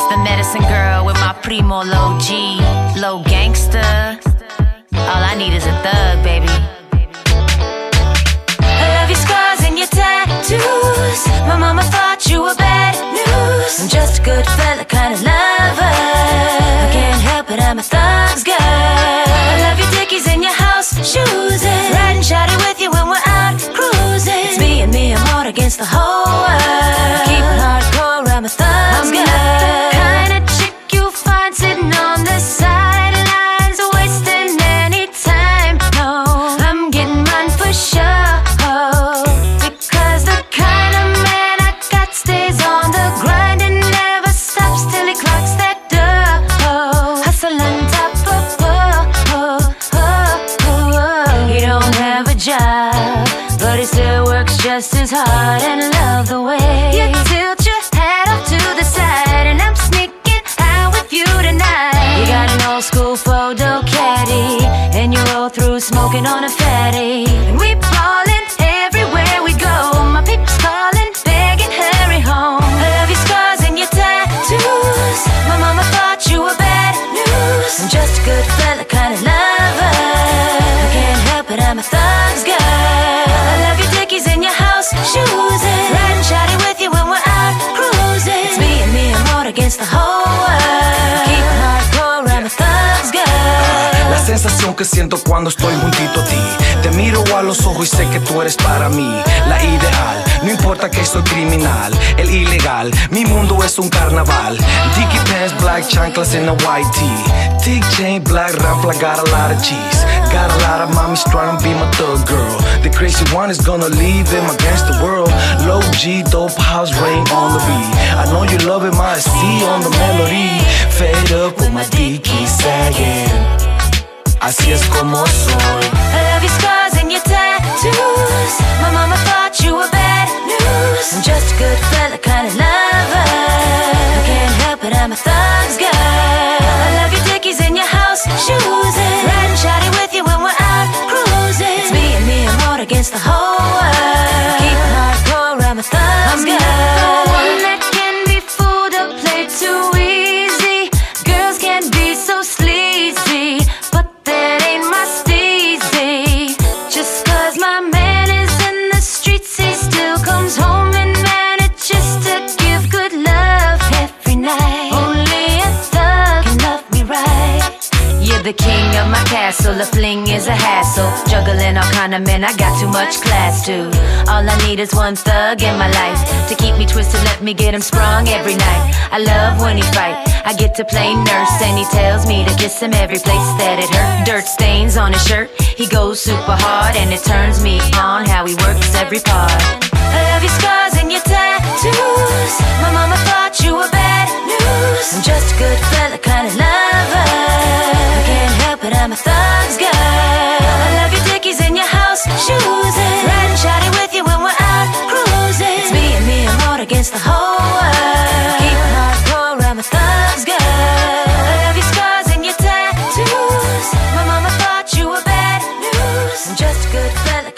It's the Medicine Girl with my primo Low G, low gangster. All I need is a thug, baby. I love your scars and your tattoos. My mama thought you were bad news. I'm just a good fella kind of lover. I can't help it, I'm a thug's girl. I love your dickies and your house shoes. And riding shotty with you when we're out cruising. It's me and me, I'm all against the whole world. Keep it hardcore, I'm a thug's girl. But he still works just as hard, and I love the way you tilt your head off to the side. And I'm sneaking out with you tonight. You got an old school photo caddy, and you roll through smoking on a fatty. And we ballin' everywhere we go. My peeps calling, begging, hurry home. I love your scars and your tattoos. My mama thought you were bad news. I'm just a good fella kind of lover. I can't help it, I'm a thug's girl. Shoes and riding shotty with you when we're out cruising. It's me and me, I'm all against the whole world. Keep it hardcore, I'm a thug's girl. La sensación que siento cuando estoy juntito a ti. Te miro a los ojos y sé que tú eres para mí la ideal. No importa que soy criminal, el ilegal. Mi mundo es un carnaval. Dicky pants, black chanclas and a white tee. Thick chain, black raffle, got a lot of cheese. Got a lot of mommies trying to be my thug girl. The crazy one is gonna leave him against the world. Low G, dope house, rain on the beat. I know you love it, my C on the melody. Fed up with my dicky sagging. Así es como soy. I love your scars and your tattoos. My mama thought you were bad news. I'm just a good fella kind of lover. I can't help it, I'm a thug's girl. I love your dickies and your house shoes. And riding shotty with you when we're out cruising. It's me and me, I'm all against the whole world. Keep it hardcore, I'm a thug's girl. I'm the one that can be fooled or played too easy. Girls can be so sleazy, but that ain't my steezy. Just cause my man is in the streets, he still comes home and manages to give good love every night. Only a thug can love me right. You're the king of my castle, a fling is a hassle. Juggling all kind of men, I got too much class to. All I need is one thug in my life to keep me twisted, let me get him sprung every night. I love when he fight, I get to play nurse, and he tells me to kiss him every place that it hurt. Dirt stains on his shirt, he goes super hard, and it turns me on how he works every part. I love your scars and your tattoos. My mama thought you were bad news. I'm just a good fella kind of lover. I can't help it, I'm a thug's girl. I love your dickies and your house shoes, and riding shotty with you when we're out cruising. It's me and me, I'm all against the whole world. Keep it hardcore, I'm a thug's girl. I love your scars and your tattoos. My mama thought you were bad news. I'm just a good fella.